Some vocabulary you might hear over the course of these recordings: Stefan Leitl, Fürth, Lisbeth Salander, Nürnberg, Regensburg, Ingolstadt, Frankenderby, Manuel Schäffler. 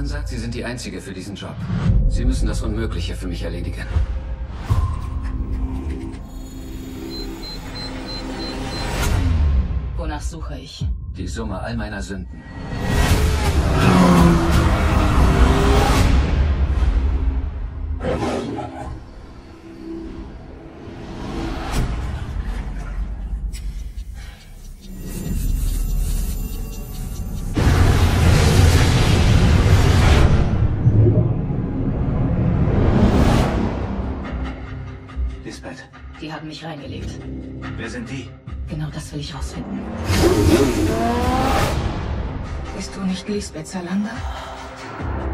Man sagt, Sie sind die Einzige für diesen Job. Sie müssen das Unmögliche für mich erledigen. Wonach suche ich? Die Summe all meiner Sünden. Lisbeth. Die haben mich reingelegt. Wer sind die? Genau das will ich rausfinden. Bist du nicht Lisbeth Salander?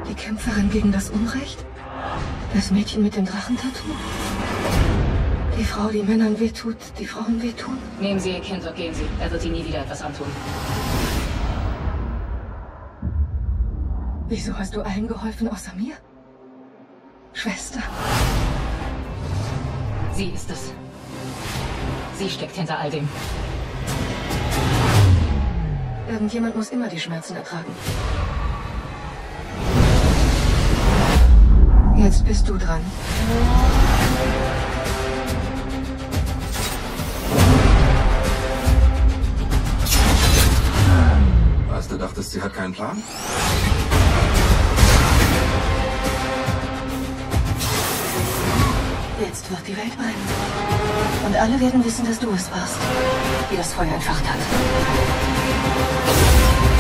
Die Kämpferin gegen das Unrecht? Das Mädchen mit dem Drachentattoo? Die Frau, die Männern wehtut, die Frauen wehtun? Nehmen Sie Ihr Kind und gehen Sie. Er wird Ihnen nie wieder etwas antun. Wieso hast du allen geholfen außer mir? Schwester. Sie ist es. Sie steckt hinter all dem. Irgendjemand muss immer die Schmerzen ertragen. Jetzt bist du dran. Was, du dachtest, sie hat keinen Plan? Jetzt wird die Welt brennen. Und alle werden wissen, dass du es warst, die das Feuer entfacht hat.